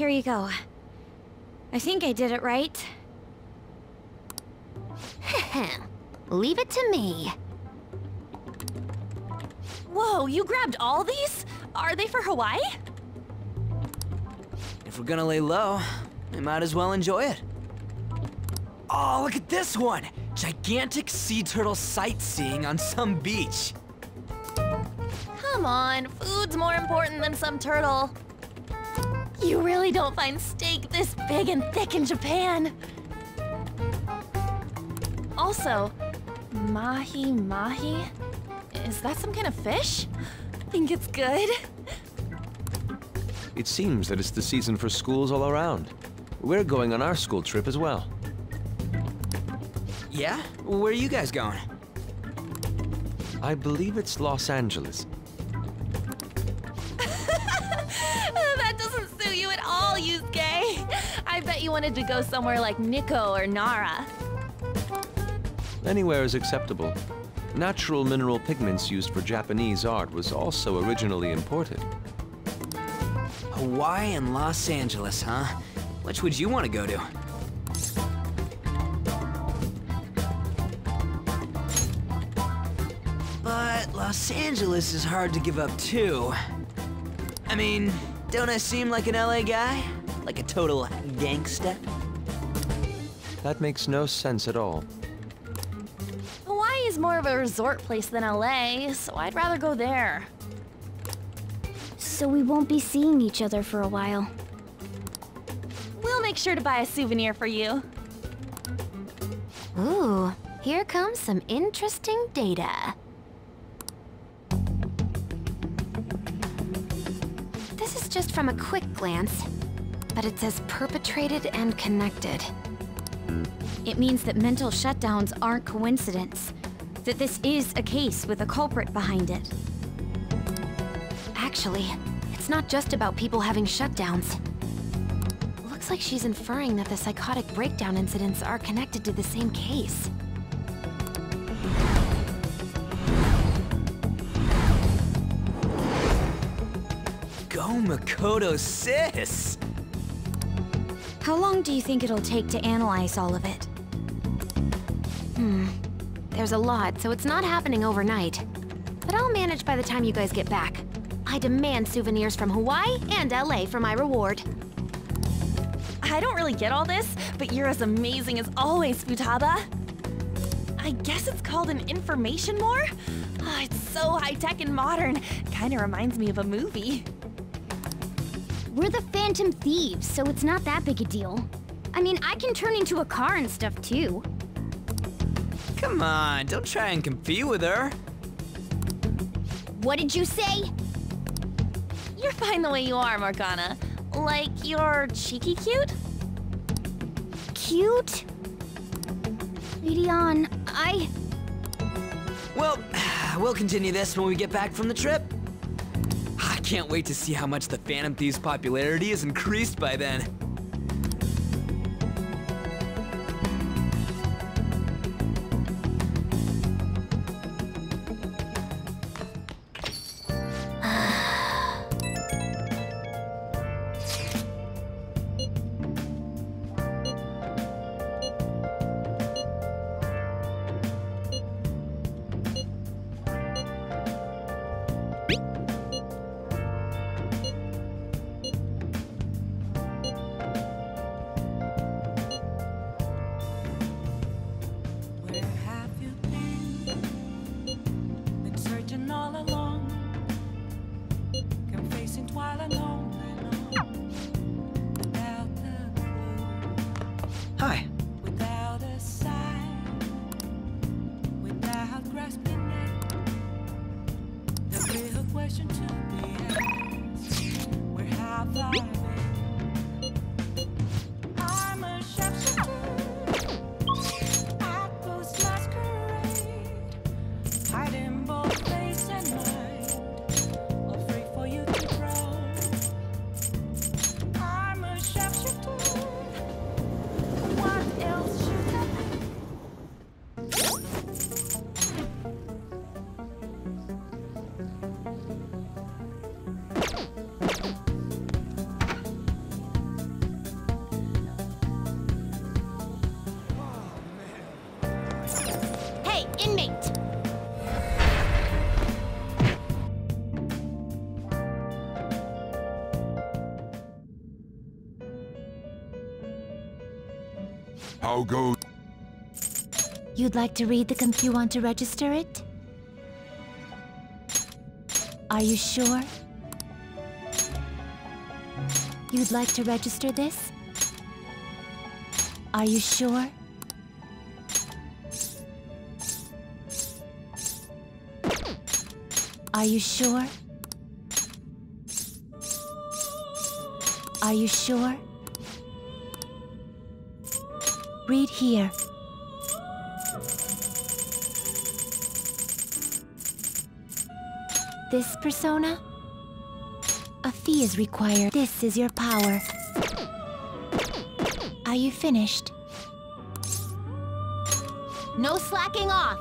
Here you go. I think I did it right. Leave it to me. Whoa, you grabbed all these? Are they for Hawaii? If we're gonna lay low, I might as well enjoy it. Oh, look at this one! Gigantic sea turtle sightseeing on some beach. Come on, food's more important than some turtle. You really don't find steak this big and thick in Japan. Also, mahi-mahi? Is that some kind of fish? Think it's good? It seems that it's the season for schools all around. We're going on our school trip as well. Yeah? Where are you guys going? I believe it's Los Angeles. That doesn't suit you at all, Yusuke. I bet you wanted to go somewhere like Nikko or Nara. Anywhere is acceptable. Natural mineral pigments used for Japanese art was also originally imported. Hawaii and Los Angeles, huh? Which would you want to go to? But Los Angeles is hard to give up too. I mean, don't I seem like an LA guy? Like a total gangsta? That makes no sense at all. Hawaii is more of a resort place than LA, so I'd rather go there. So we won't be seeing each other for a while. We'll make sure to buy a souvenir for you. Ooh, here comes some interesting data. This is just from a quick glance, but it says perpetrated and connected. It means that mental shutdowns aren't coincidence, that this is a case with a culprit behind it. Actually, it's not just about people having shutdowns. Looks like she's inferring that the psychotic breakdown incidents are connected to the same case. Go Makoto, sis! How long do you think it'll take to analyze all of it? There's a lot, so it's not happening overnight. But I'll manage by the time you guys get back. I demand souvenirs from Hawaii and LA for my reward. I don't really get all this, but you're as amazing as always, Futaba. I guess it's called an information war? Oh, it's so high-tech and modern. Kinda reminds me of a movie. We're the Phantom Thieves, so it's not that big a deal. I mean, I can turn into a car and stuff, too. Come on, don't try and compete with her. What did you say? You're fine the way you are, Morgana. Like, you're cheeky cute? Cute? Lilian, I... Well, we'll continue this when we get back from the trip. I can't wait to see how much the Phantom Thieves' popularity is increased by then. How go? You'd like to read the comp? You want to register it? Are you sure? You'd like to register this? Are you sure? Are you sure? Are you sure? Read here. This persona? A fee is required. This is your power. Are you finished? No slacking off!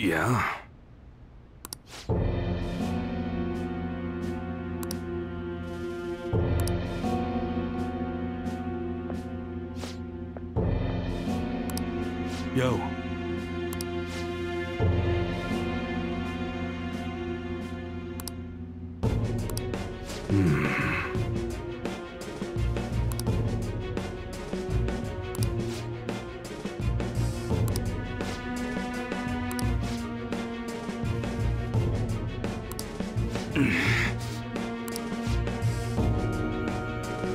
Yeah. Yo.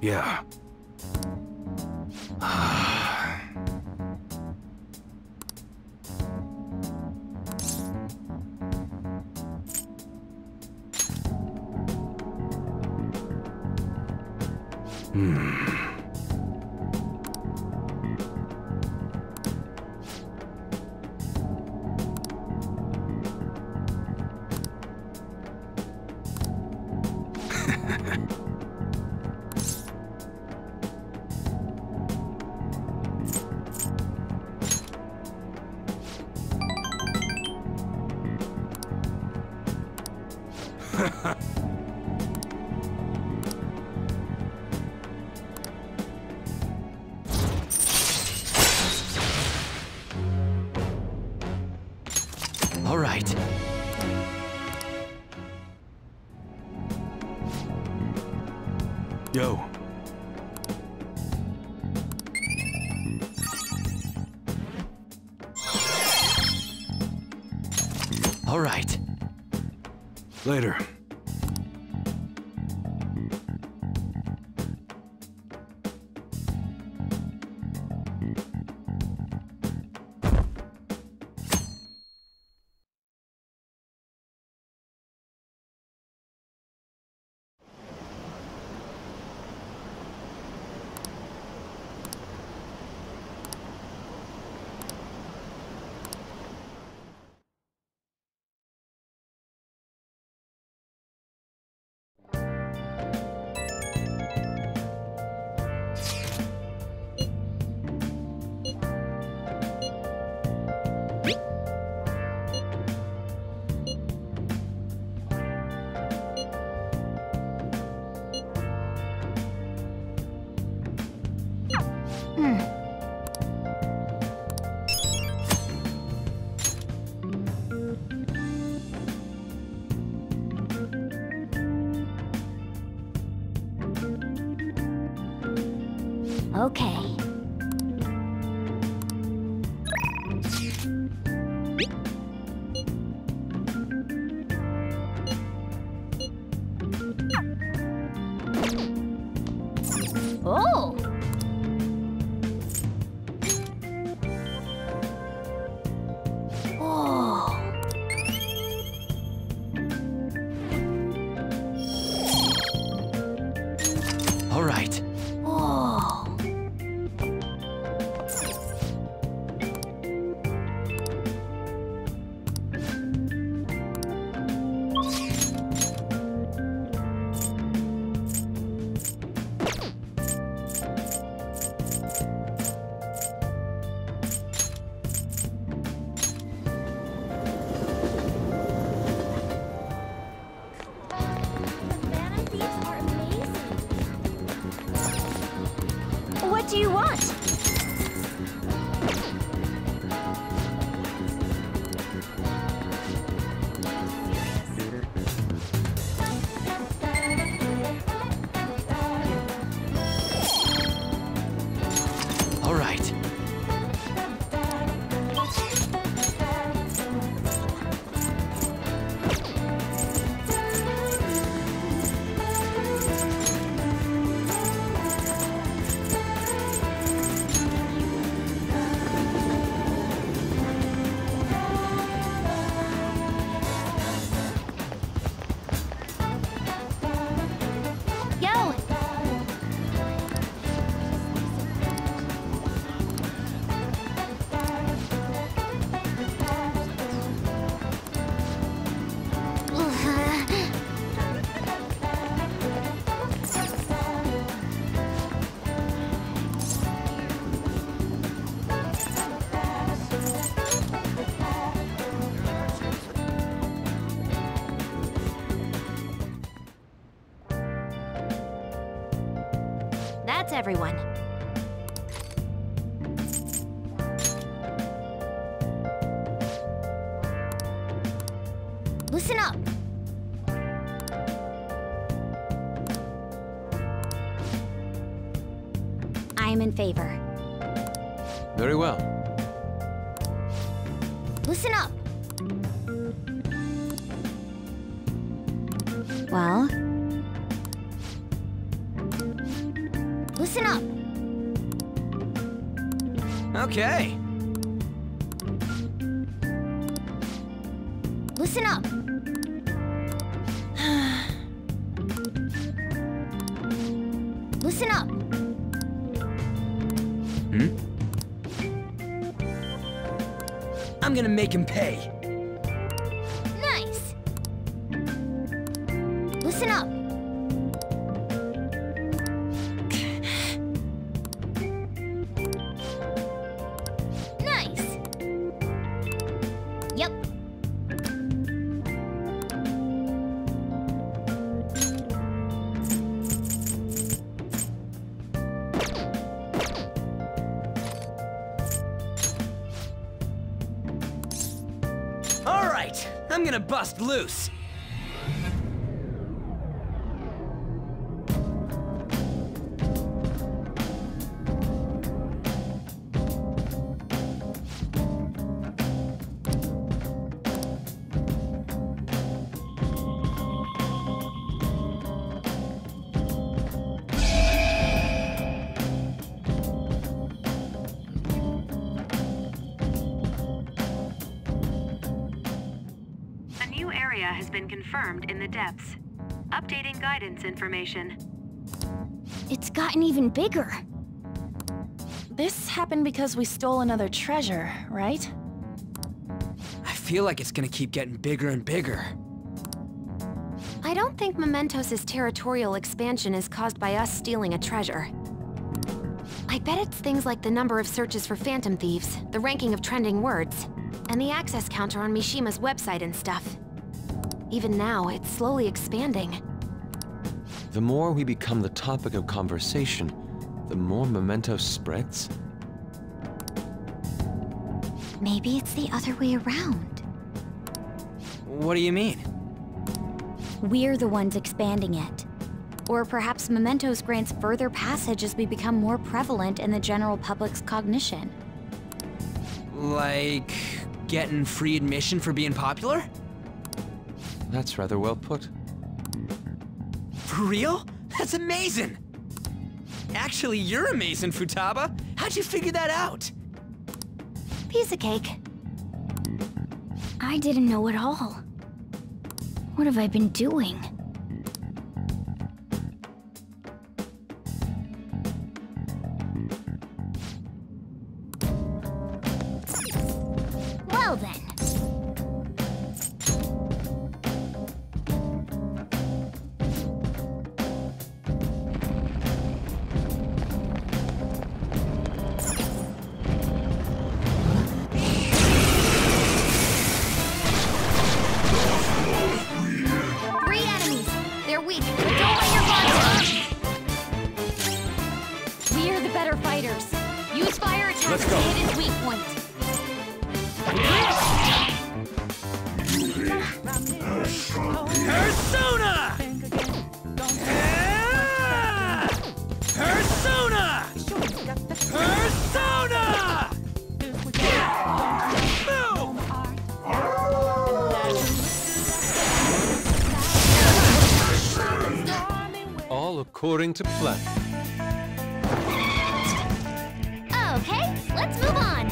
Yeah. All right. Yo. All All right. Later. Okay. Everyone. Listen up. I am in favor. Very well. Listen up. Well? Listen up. Okay. Listen up. Listen up. Hmm? I'm gonna make him pay. Nice. Listen up. Bust loose. area has been confirmed in the depths. Updating guidance information. It's gotten even bigger. This happened because we stole another treasure, right? I feel like it's gonna keep getting bigger and bigger. I don't think Mementos' territorial expansion is caused by us stealing a treasure. I bet it's things like the number of searches for Phantom Thieves, the ranking of trending words, and the access counter on Mishima's website and stuff. Even now, it's slowly expanding. The more we become the topic of conversation, the more Mementos spreads. Maybe it's the other way around. What do you mean? We're the ones expanding it. Or perhaps Mementos grants further passage as we become more prevalent in the general public's cognition. Like, getting free admission for being popular? That's rather well put. For real? That's amazing! Actually, you're amazing, Futaba! How'd you figure that out? Piece of cake. I didn't know it all. What have I been doing? Well then. According to plan. Okay, let's move on.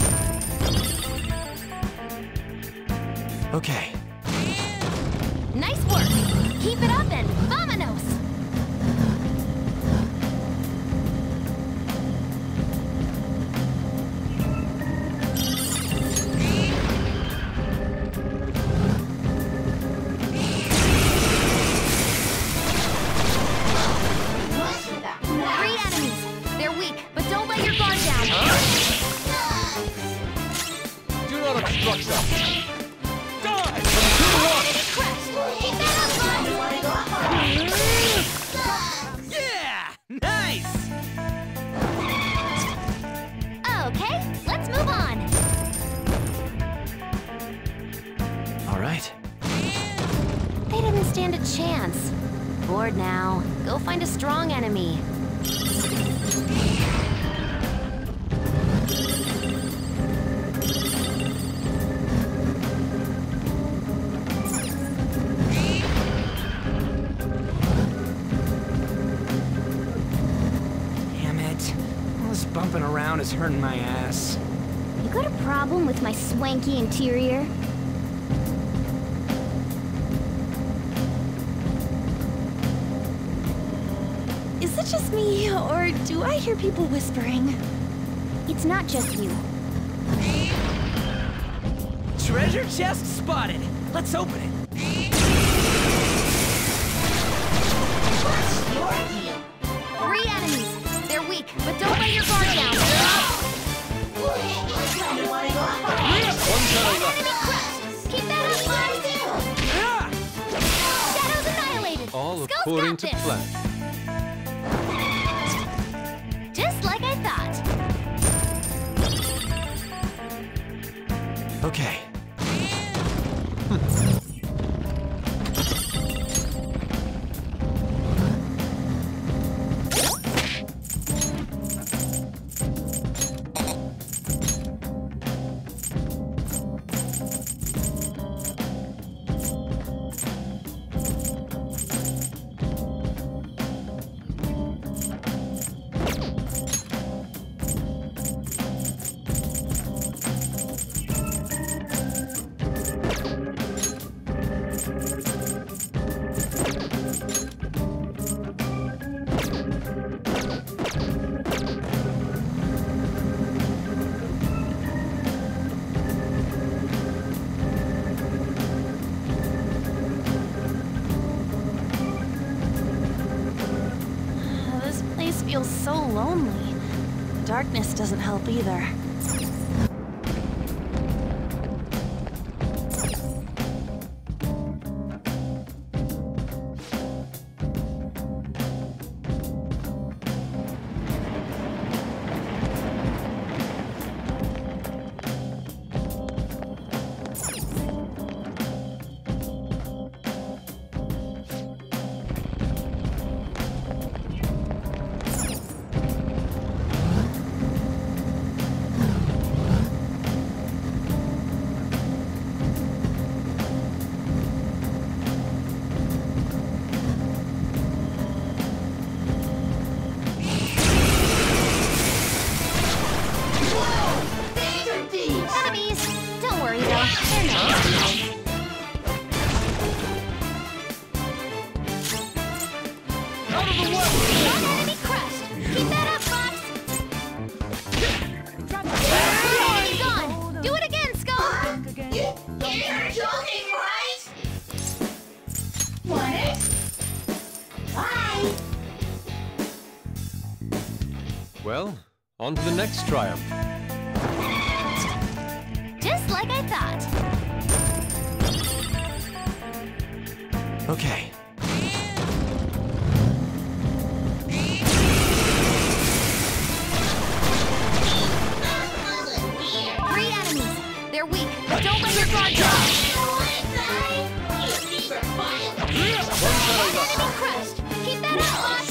Okay. Nice work. Keep it up and vamonos. Is hurting my ass. You got a problem with my swanky interior? Is it just me, or do I hear people whispering? It's not just you. Treasure chest spotted. Let's open it. Three enemies. They're weak, but don't let your guard down. Keep that up, Fox! Shadows annihilated! All according to plan. Just like I thought. Okay. place feels so lonely. Darkness doesn't help either. Well, on to the next triumph. Just like I thought. Okay. Three enemies. They're weak. Don't let your guard down. One enemy crushed. Keep that up.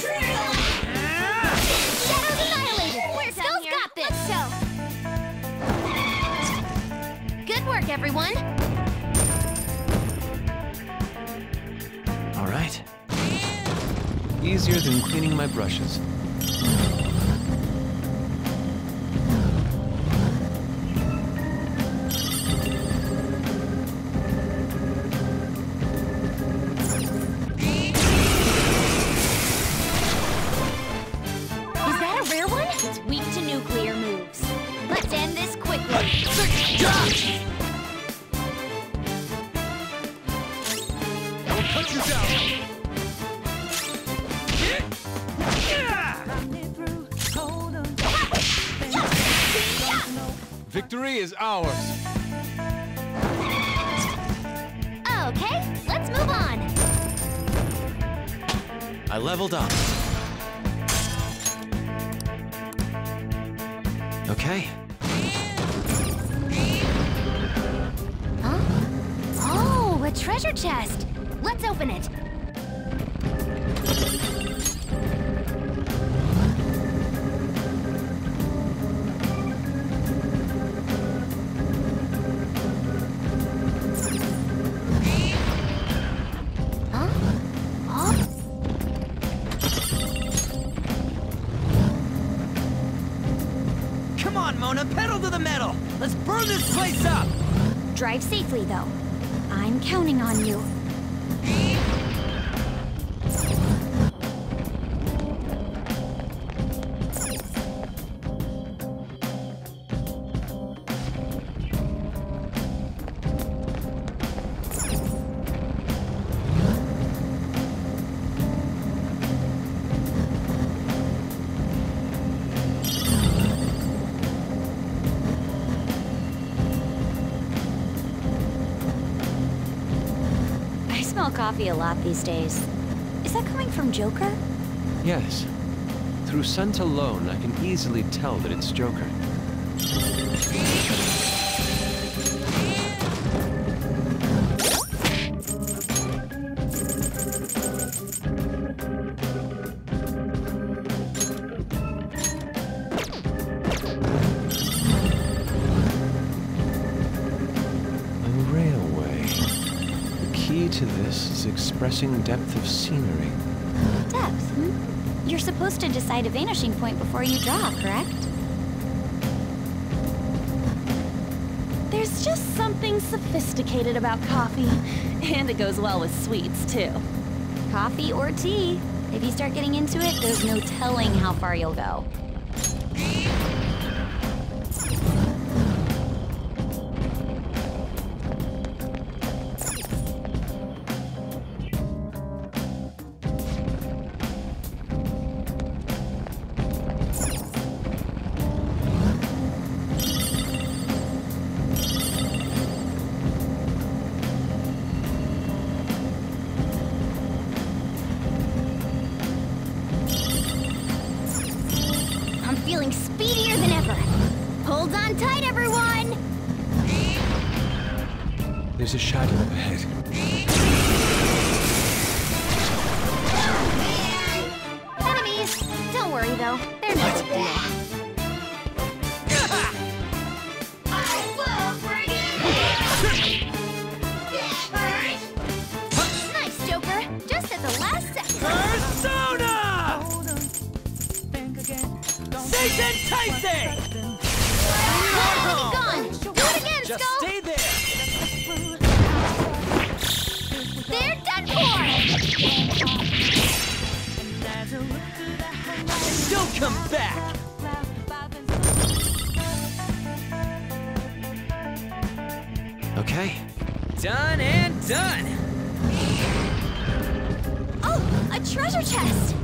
Everyone. All right. Easier than cleaning my brushes. Victory is ours. Okay, let's move on. I leveled up. Okay. Huh? Oh, a treasure chest. Let's open it. Drive safely, though. I'm counting on you. Coffee a lot these days. Is that coming from Joker? Yes. Through scent alone, I can easily tell that it's Joker. Expressing depth of scenery. Depth? Hmm? You're supposed to decide a vanishing point before you draw, correct? There's just something sophisticated about coffee. And it goes well with sweets, too. Coffee or tea. If you start getting into it, there's no telling how far you'll go. feeling speedier than ever. Hold on tight, everyone! There's a shadow up ahead. Ah, enemies! Don't worry, though. They're not bad. Nice, Joker. Just at the last second. Persona! Hold on. Think again. Satan Tyson! Gone. Do it again, Skull. Just stay there. They're done for. Don't come back. Okay. Done and done. Oh, a treasure chest.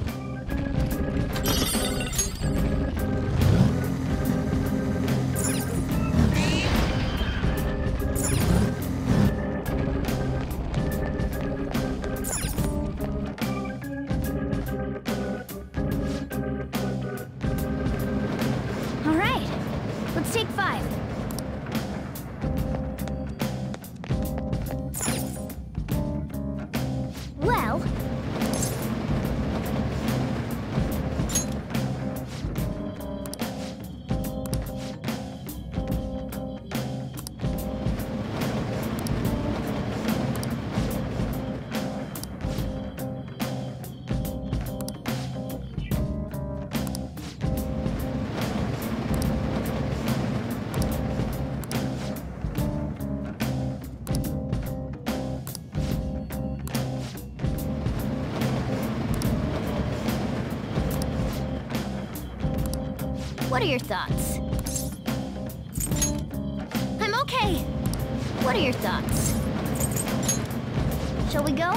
What are your thoughts? I'm okay. What are your thoughts? Shall we go?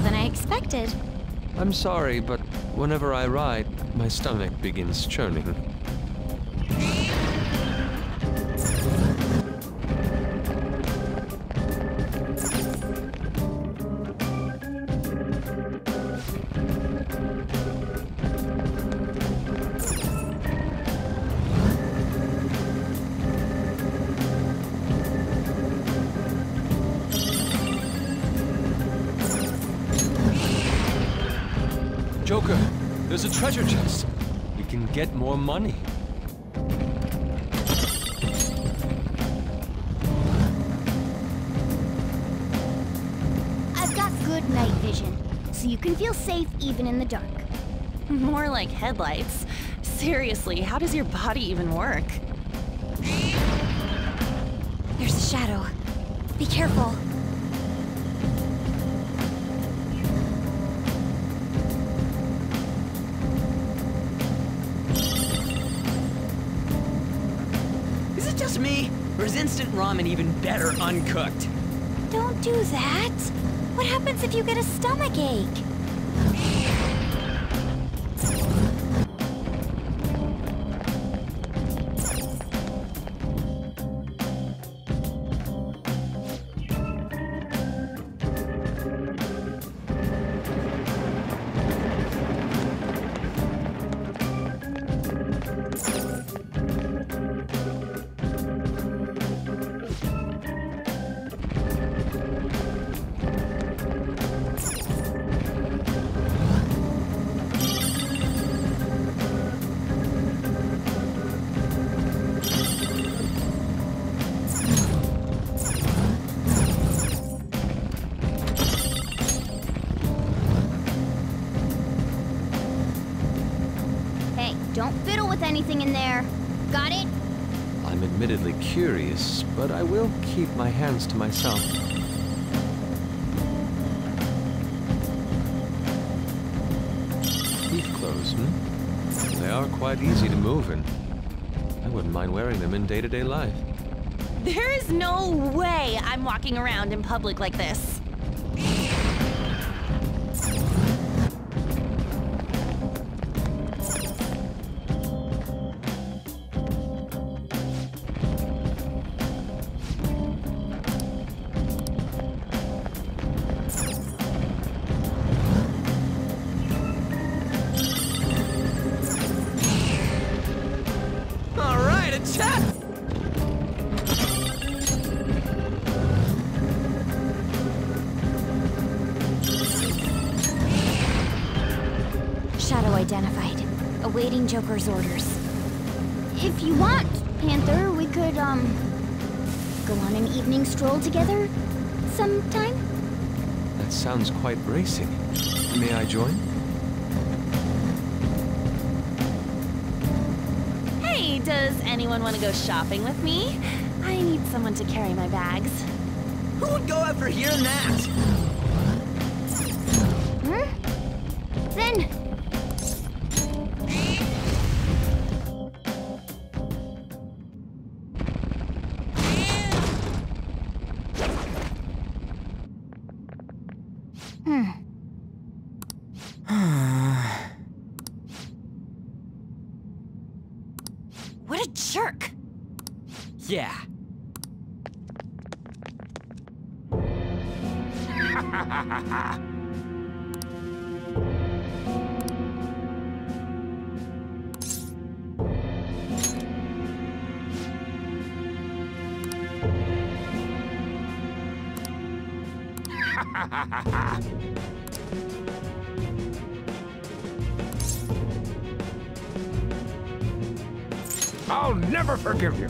Than I expected. I'm sorry, but whenever I ride, my stomach begins churning. There's a treasure chest. We can get more money. I've got good night vision, so you can feel safe even in the dark. More like headlights. Seriously, how does your body even work? There's a shadow. Be careful. Or is instant ramen even better uncooked? Don't do that! What happens if you get a stomach ache? anything in there. Got it? I'm admittedly curious, but I will keep my hands to myself. Teeth clothes, hmm? They are quite easy to move in. I wouldn't mind wearing them in day-to-day life. There is no way I'm walking around in public like this. Joker's orders. If you want, Panther, we could, go on an evening stroll together sometime? That sounds quite bracing. May I join? Hey, does anyone want to go shopping with me? I need someone to carry my bags. Who would go out for hearing that? Hmm? Then... Yeah. I'll never forgive you.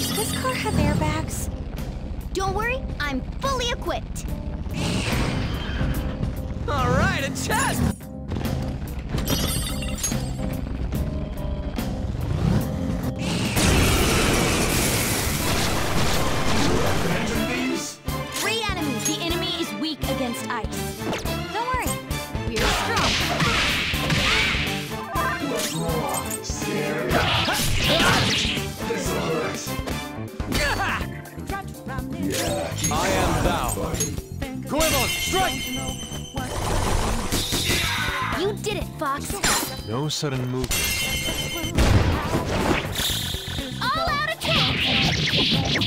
Does this car have airbags? Don't worry, I'm fully equipped. All right, a chest! Phantom Thieves? 3 enemies. The enemy is weak against ice. Don't worry, we're strong. What's wrong? Scary? This'll hurt. Yeah, I am thou. Quill, strike! You did it, Fox. No sudden movement. All out attack! You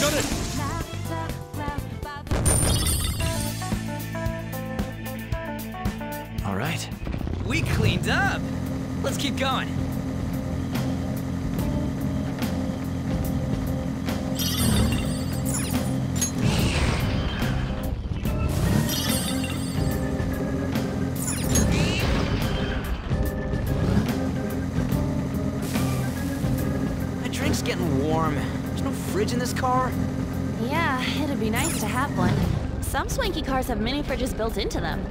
got it! All right. We cleaned up. Let's keep going. In this car? Yeah, it'd be nice to have one. Some swanky cars have mini fridges built into them.